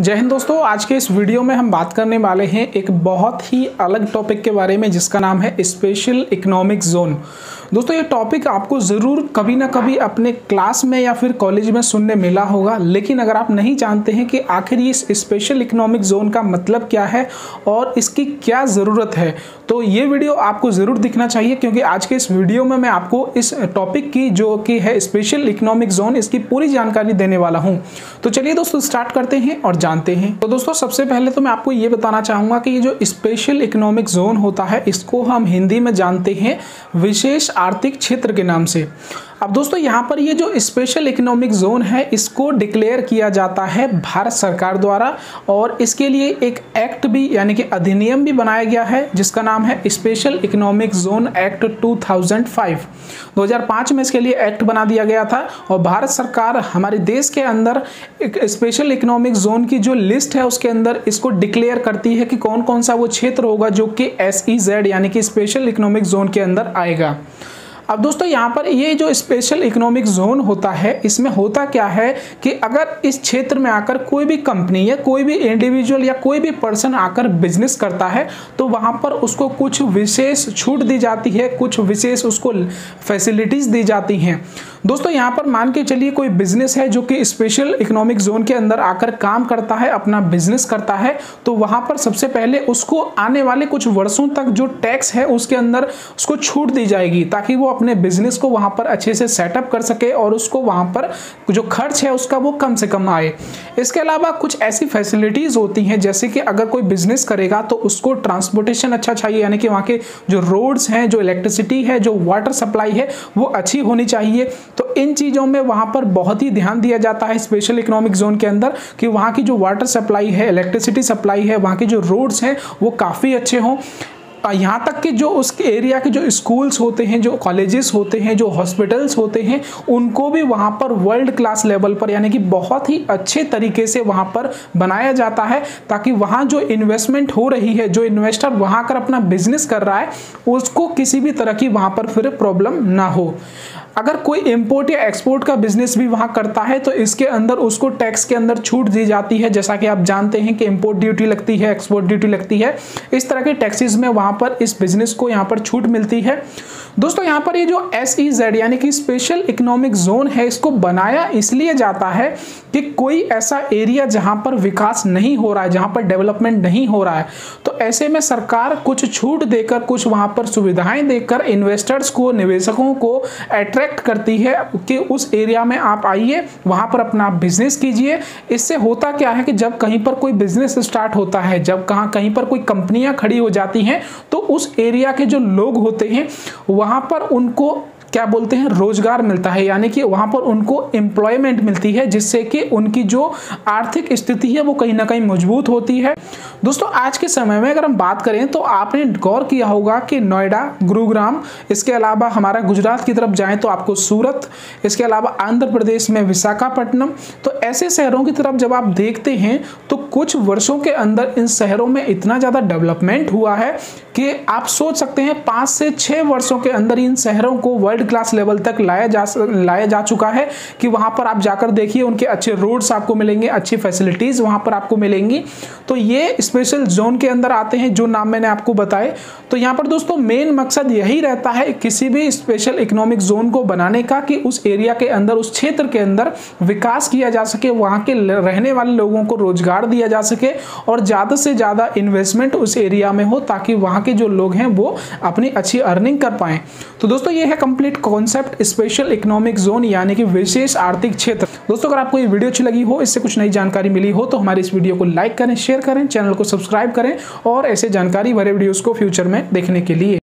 जय हिंद दोस्तों, आज के इस वीडियो में हम बात करने वाले हैं एक बहुत ही अलग टॉपिक के बारे में जिसका नाम है स्पेशल इकोनॉमिक जोन। दोस्तों ये टॉपिक आपको ज़रूर कभी ना कभी अपने क्लास में या फिर कॉलेज में सुनने मिला होगा, लेकिन अगर आप नहीं जानते हैं कि आखिर ये स्पेशल इकोनॉमिक जोन का मतलब क्या है और इसकी क्या ज़रूरत है तो ये वीडियो आपको ज़रूर दिखना चाहिए, क्योंकि आज के इस वीडियो में मैं आपको इस टॉपिक की जो कि है स्पेशल इकोनॉमिक जोन इसकी पूरी जानकारी देने वाला हूँ। तो चलिए दोस्तों स्टार्ट करते हैं और जानते हैं। तो दोस्तों सबसे पहले तो मैं आपको ये बताना चाहूँगा कि ये जो स्पेशल इकोनॉमिक जोन होता है इसको हम हिंदी में जानते हैं विशेष आर्थिक क्षेत्र के नाम से। अब दोस्तों यहाँ पर ये जो स्पेशल इकोनॉमिक जोन है इसको डिक्लेयर किया जाता है भारत सरकार द्वारा, और इसके लिए एक एक्ट भी यानी कि अधिनियम भी बनाया गया है जिसका नाम है स्पेशल इकोनॉमिक जोन एक्ट 2005 में इसके लिए एक्ट बना दिया गया था। और भारत सरकार हमारे देश के अंदर एक स्पेशल इकोनॉमिक जोन की जो लिस्ट है उसके अंदर इसको डिक्लेयर करती है कि कौन कौन सा वो क्षेत्र होगा जो कि SEZ यानी कि स्पेशल इकोनॉमिक जोन के अंदर आएगा। अब दोस्तों यहाँ पर ये जो स्पेशल इकोनॉमिक जोन होता है इसमें होता क्या है कि अगर इस क्षेत्र में आकर कोई भी कंपनी या कोई भी इंडिविजुअल या कोई भी पर्सन आकर बिजनेस करता है तो वहाँ पर उसको कुछ विशेष छूट दी जाती है, कुछ विशेष उसको फैसिलिटीज़ दी जाती हैं। दोस्तों यहाँ पर मान के चलिए कोई बिजनेस है जो कि स्पेशल इकोनॉमिक जोन के अंदर आकर काम करता है, अपना बिजनेस करता है, तो वहाँ पर सबसे पहले उसको आने वाले कुछ वर्षों तक जो टैक्स है उसके अंदर उसको छूट दी जाएगी ताकि वो अपने बिजनेस को वहाँ पर अच्छे से सेटअप कर सके और उसको वहाँ पर जो खर्च है उसका वो कम से कम आए। इसके अलावा कुछ ऐसी फैसिलिटीज़ होती हैं जैसे कि अगर कोई बिजनेस करेगा तो उसको ट्रांसपोर्टेशन अच्छा चाहिए यानी कि वहाँ के जो रोड्स हैं, जो इलेक्ट्रिसिटी है, जो वाटर सप्लाई है वो अच्छी होनी चाहिए। तो इन चीज़ों में वहाँ पर बहुत ही ध्यान दिया जाता है स्पेशल इकोनॉमिक जोन के अंदर कि वहाँ की जो वाटर सप्लाई है, इलेक्ट्रिसिटी सप्लाई है, वहाँ के जो रोड्स हैं वो काफ़ी अच्छे हों। यहाँ तक कि जो उसके एरिया के जो स्कूल्स होते हैं, जो कॉलेजेस होते हैं, जो हॉस्पिटल्स होते हैं, उनको भी वहाँ पर वर्ल्ड क्लास लेवल पर यानी कि बहुत ही अच्छे तरीके से वहाँ पर बनाया जाता है ताकि वहाँ जो इन्वेस्टमेंट हो रही है, जो इन्वेस्टर वहाँ आकर अपना बिजनेस कर रहा है उसको किसी भी तरह की वहाँ पर फिर प्रॉब्लम ना हो। अगर कोई इम्पोर्ट या एक्सपोर्ट का बिजनेस भी वहाँ करता है तो इसके अंदर उसको टैक्स के अंदर छूट दी जाती है। जैसा कि आप जानते हैं कि इम्पोर्ट ड्यूटी लगती है, एक्सपोर्ट ड्यूटी लगती है, इस तरह के टैक्सेस में वहाँ पर इस बिजनेस को यहाँ पर छूट मिलती है। दोस्तों यहाँ पर ये जो SEZ यानी कि स्पेशल इकोनॉमिक जोन है इसको बनाया इसलिए जाता है कि कोई ऐसा एरिया जहाँ पर विकास नहीं हो रहा है, जहाँ पर डेवलपमेंट नहीं हो रहा है, तो ऐसे में सरकार कुछ छूट देकर, कुछ वहाँ पर सुविधाएं देकर इन्वेस्टर्स को, निवेशकों को अट्रैक्ट करती है कि उस एरिया में आप आइए, वहाँ पर अपना बिजनेस कीजिए। इससे होता क्या है कि जब कहीं पर कोई बिजनेस स्टार्ट होता है, जब कहीं पर कोई कंपनियाँ खड़ी हो जाती हैं तो उस एरिया के जो लोग होते हैं वहाँ पर उनको क्या बोलते हैं, रोजगार मिलता है यानी कि वहाँ पर उनको एम्प्लॉयमेंट मिलती है जिससे कि उनकी जो आर्थिक स्थिति है वो कहीं ना कहीं मजबूत होती है। दोस्तों आज के समय में अगर हम बात करें तो आपने गौर किया होगा कि नोएडा, गुरुग्राम, इसके अलावा हमारा गुजरात की तरफ जाएँ तो आपको सूरत, इसके अलावा आंध्र प्रदेश में विशाखापट्टनम, तो ऐसे शहरों की तरफ जब आप देखते हैं तो कुछ वर्षों के अंदर इन शहरों में इतना ज़्यादा डेवलपमेंट हुआ है कि आप सोच सकते हैं 5 से 6 वर्षों के अंदर इन शहरों को वर्ल्ड क्लास लेवल तक लाया जा चुका है कि वहाँ पर आप जाकर देखिए उनके अच्छे रोड्स आपको मिलेंगे, अच्छी फैसिलिटीज़ वहाँ पर आपको मिलेंगी। तो ये स्पेशल जोन के अंदर आते हैं जो नाम मैंने आपको बताए। तो यहाँ पर दोस्तों मेन मकसद यही रहता है किसी भी स्पेशल इकोनॉमिक जोन को बनाने का कि उस एरिया के अंदर, उस क्षेत्र के अंदर विकास किया जा सके, वहाँ के रहने वाले लोगों को रोजगार दिया जा सके और ज़्यादा से ज़्यादा इन्वेस्टमेंट उस एरिया में हो ताकि वहाँ के जो लोग हैं वो अपनी अच्छी अर्निंग कर पाएँ। तो दोस्तों ये है complete concept special economic zone यानी कि विशेष आर्थिक क्षेत्र। दोस्तों अगर आपको ये वीडियो अच्छी लगी हो, इससे कुछ नई जानकारी मिली हो तो हमारे इस वीडियो को लाइक करें, शेयर करें, चैनल को सब्सक्राइब करें और ऐसे जानकारी भरे वीडियोज़ को फ्यूचर में देखने के लिए।